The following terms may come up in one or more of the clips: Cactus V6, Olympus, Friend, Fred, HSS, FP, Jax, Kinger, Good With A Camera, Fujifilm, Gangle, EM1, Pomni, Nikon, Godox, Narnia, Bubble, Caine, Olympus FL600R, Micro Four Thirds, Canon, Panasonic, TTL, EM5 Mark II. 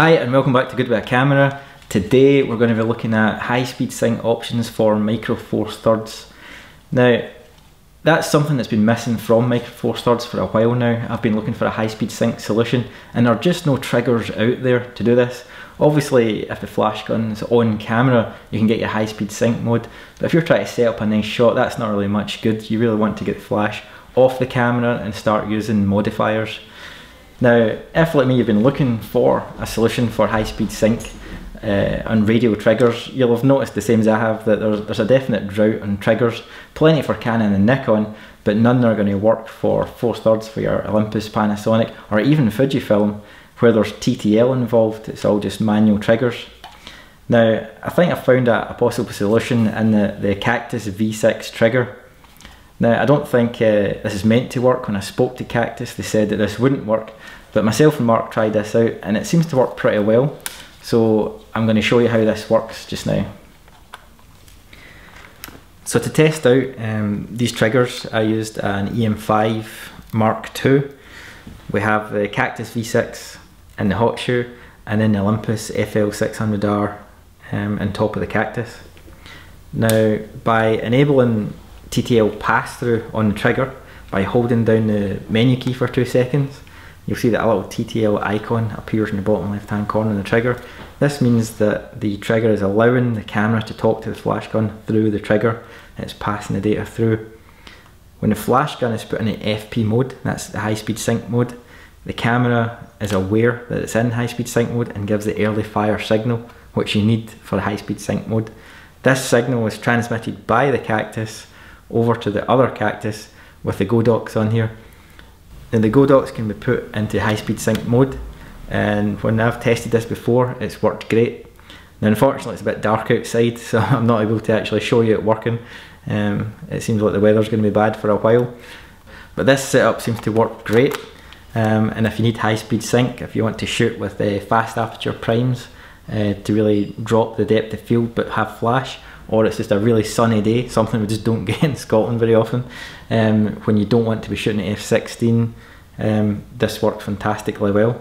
Hi and welcome back to Good With A Camera. Today we're going to be looking at high-speed sync options for Micro Four Thirds. Now that's something that's been missing from Micro Four Thirds for a while now. I've been looking for a high-speed sync solution and there are just no triggers out there to do this. Obviously if the flash gun's on camera you can get your high-speed sync mode, but if you're trying to set up a nice shot that's not really much good. You really want to get the flash off the camera and start using modifiers. Now, if like me you've been looking for a solution for high-speed sync on radial triggers, you'll have noticed the same as I have that there's a definite drought on triggers. Plenty for Canon and Nikon, but none are going to work for Four Thirds, for your Olympus, Panasonic, or even Fujifilm, where there's TTL involved. It's all just manual triggers. Now, I think I found a possible solution in the Cactus V6 trigger. Now I don't think this is meant to work. When I spoke to Cactus they said that this wouldn't work, but myself and Mark tried this out and it seems to work pretty well, so I'm going to show you how this works just now. So to test out these triggers I used an EM5 Mark II. We have the Cactus V6 in the hot shoe and then the Olympus FL600R on top of the Cactus. Now by enabling TTL pass-through on the trigger by holding down the menu key for 2 seconds, you'll see that a little TTL icon appears in the bottom left hand corner of the trigger. This means that the trigger is allowing the camera to talk to the flash gun through the trigger and it's passing the data through. When the flash gun is put in the FP mode, that's the high-speed sync mode, the camera is aware that it's in high-speed sync mode and gives the early fire signal which you need for the high-speed sync mode. This signal is transmitted by the Cactus over to the other Cactus with the Godox on here. Now the Godox can be put into high-speed sync mode, and when I've tested this before it's worked great. Now unfortunately it's a bit dark outside so I'm not able to actually show you it working. It seems like the weather's going to be bad for a while, but this setup seems to work great, and if you need high-speed sync, if you want to shoot with the fast aperture primes to really drop the depth of field but have flash, or it's just a really sunny day, something we just don't get in Scotland very often, when you don't want to be shooting at f/16, this worked fantastically well.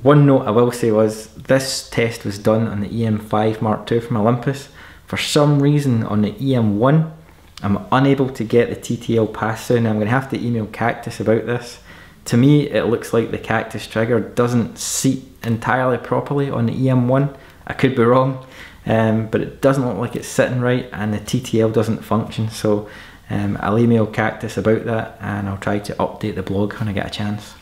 One note I will say was this test was done on the EM5 Mark II from Olympus. For some reason on the EM1 I'm unable to get the TTL pass through, and I'm going to have to email Cactus about this. To me it looks like the Cactus trigger doesn't seat entirely properly on the EM1. I could be wrong, but it doesn't look like it's sitting right and the TTL doesn't function, so I'll email Cactus about that and I'll try to update the blog when I get a chance.